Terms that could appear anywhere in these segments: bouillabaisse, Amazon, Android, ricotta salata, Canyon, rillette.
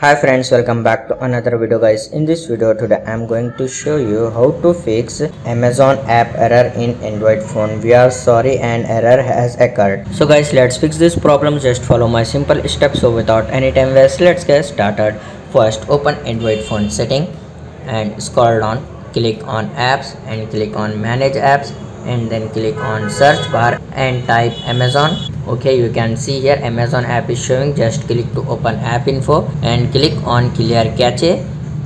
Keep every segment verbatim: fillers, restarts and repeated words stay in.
Hi friends, welcome back to another video guys. In this video today I am going to show you how to fix Amazon app error in Android phone. We are sorry, an error has occurred. So guys, let's fix this problem. Just follow my simple steps. So without any time waste, let's get started. First, open Android phone setting and scroll down, click on apps and click on manage apps, and then click on search bar and type Amazon. Okay, you can see here Amazon app is showing. Just click to open app info and click on clear cache,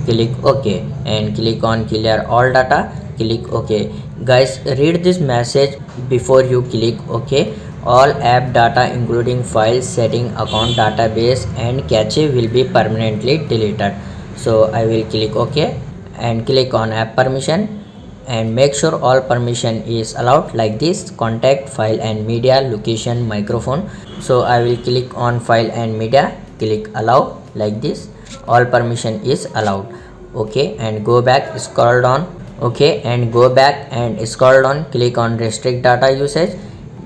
click OK and click on clear all data, click OK. Guys, read this message before you click OK. All app data including files, setting, account, database and cache will be permanently deleted. So I will click OK and click on app permission and make sure all permission is allowed, like this: contact, file and media, location, microphone. So I will click on file and media, click allow, like this: all permission is allowed. Okay, and go back, scroll down. Okay, and go back and scroll down, click on restrict data usage,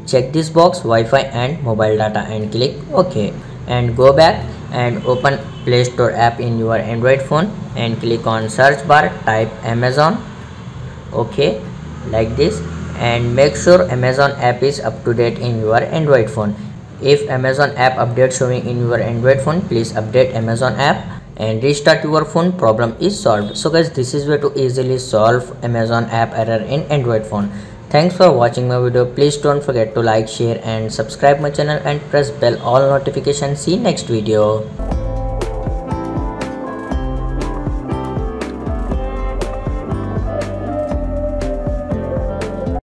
check this box, Wi-Fi and mobile data, and click OK. And go back and open Play Store app in your Android phone and click on search bar, type Amazon. Okay, like this, and make sure Amazon app is up to date in your Android phone. If Amazon app update showing in your Android phone, please update Amazon app and restart your phone. Problem is solved. So guys, this is way to easily solve Amazon app error in Android phone. Thanks for watching my video. Please don't forget to like, share and subscribe my channel and press bell all notifications. See next video.